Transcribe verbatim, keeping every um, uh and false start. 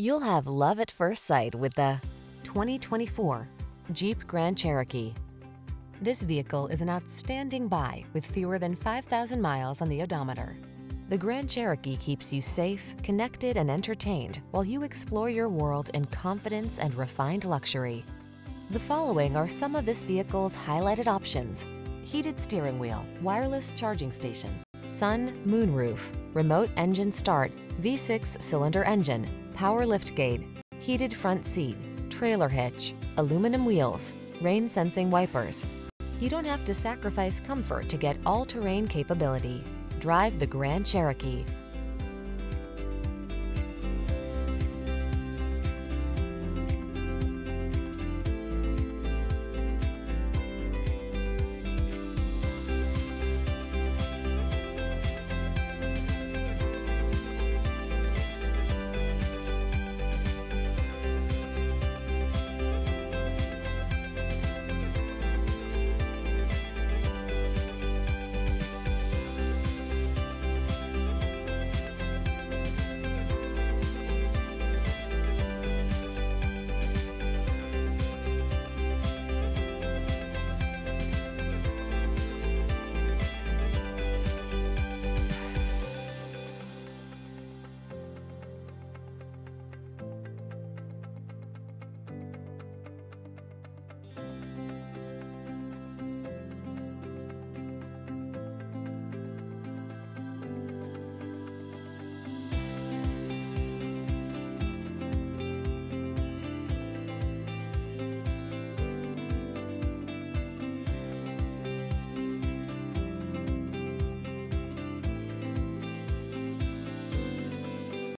You'll have love at first sight with the twenty twenty-four Jeep Grand Cherokee. This vehicle is an outstanding buy with fewer than five thousand miles on the odometer. The Grand Cherokee keeps you safe, connected, and entertained while you explore your world in confidence and refined luxury. The following are some of this vehicle's highlighted options: heated steering wheel, wireless charging station, sun, moonroof, remote engine start, V six cylinder engine, power liftgate, heated front seat, trailer hitch, aluminum wheels, rain sensing wipers. You don't have to sacrifice comfort to get all-terrain capability. Drive the Grand Cherokee.